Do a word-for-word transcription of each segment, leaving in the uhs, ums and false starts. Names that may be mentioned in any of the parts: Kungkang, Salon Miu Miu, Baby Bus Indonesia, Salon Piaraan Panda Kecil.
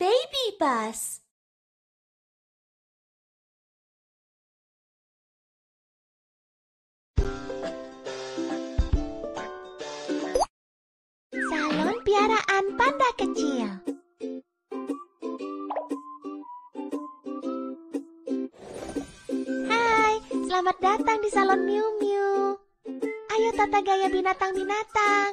Baby bus. Salon Piaraan Panda Kecil. Hai, selamat datang di Salon Miu Miu. Ayo tata gaya binatang-binatang.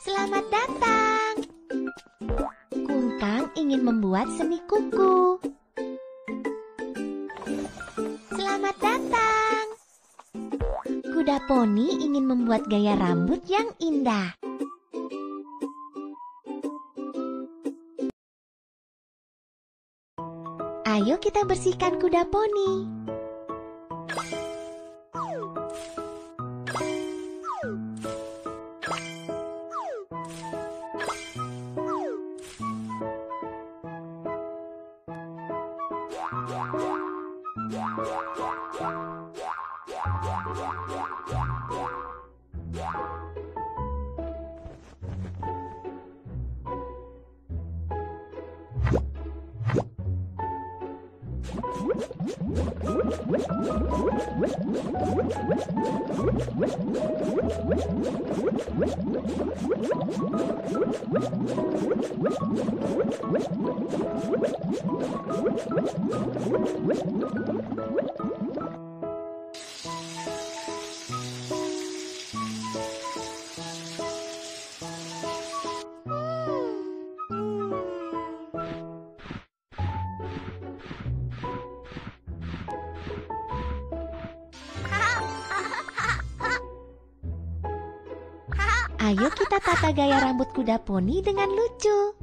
Selamat datang. Kuntang ingin membuat seni kuku. Selamat datang. Kuda poni ingin membuat gaya rambut yang indah. Ayo kita bersihkan kuda poni. Ayo kita tata gaya rambut kuda poni dengan lucu.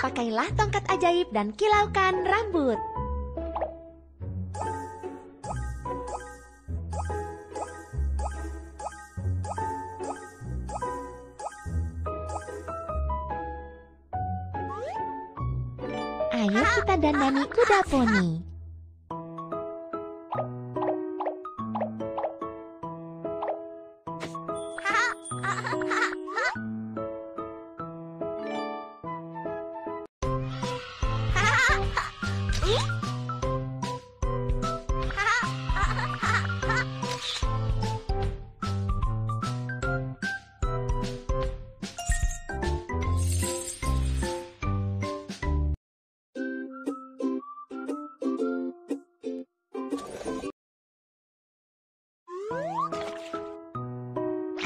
Pakailah tongkat ajaib dan kilaukan rambut. Ayo kita dandani kuda poni.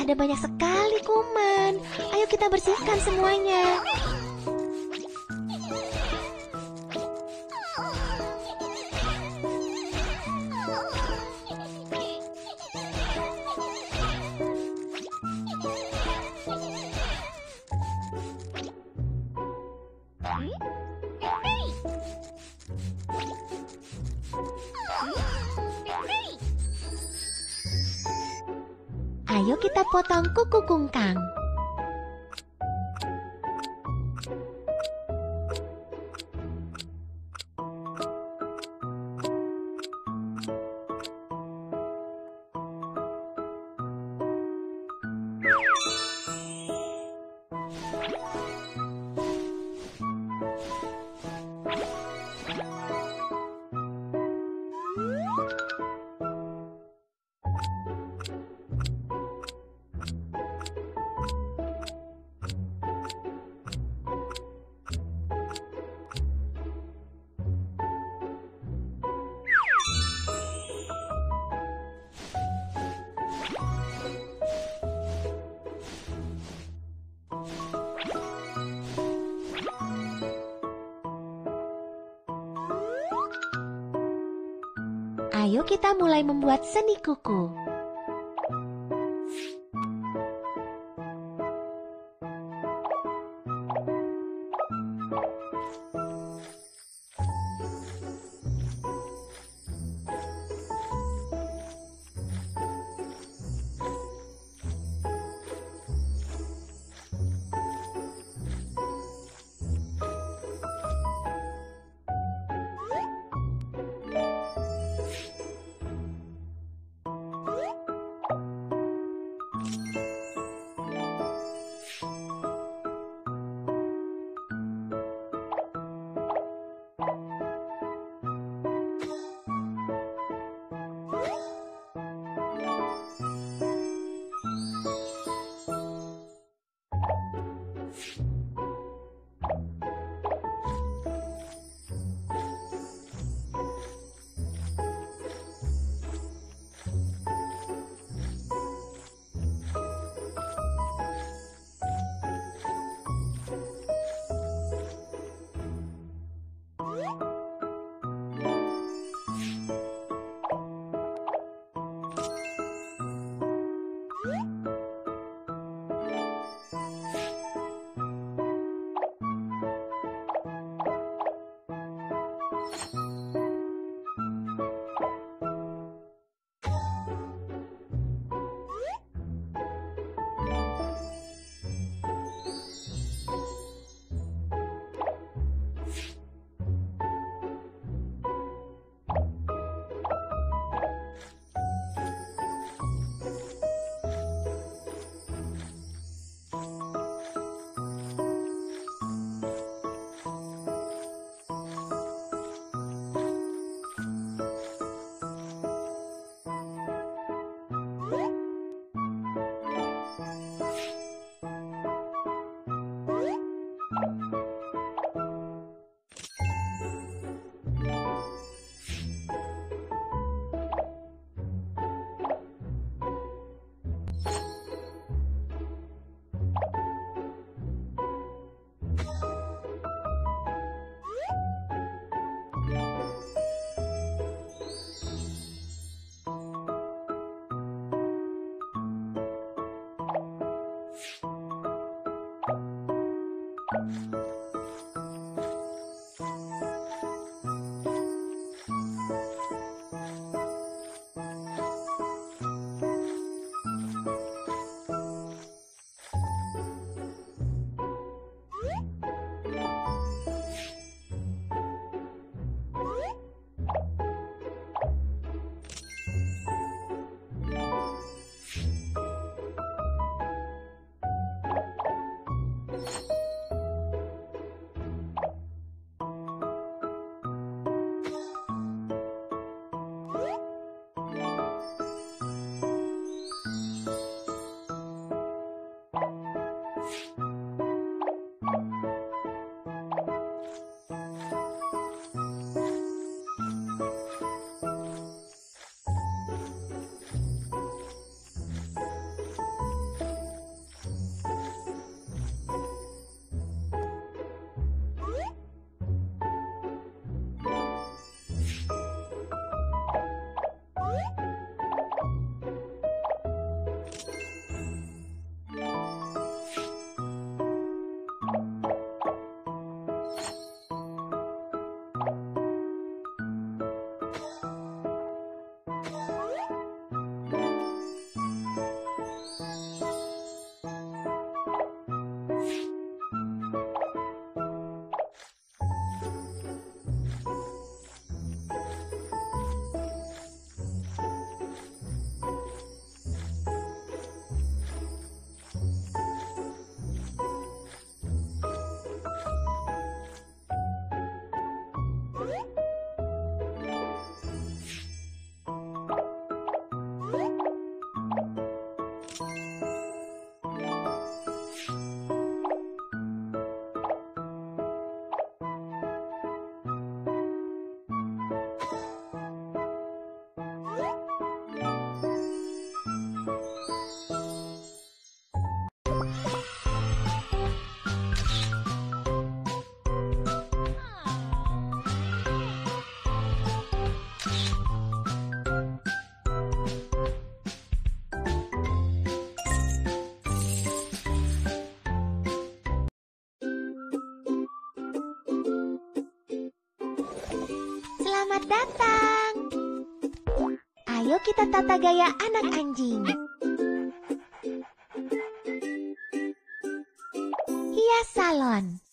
Ada banyak sekali kuman. Ayo kita bersihkan semuanya. Ayo kita potong kuku kungkang. Ayo kita mulai membuat seni kuku. Selamat datang. Ayo kita tata gaya anak anjing. Hias salon.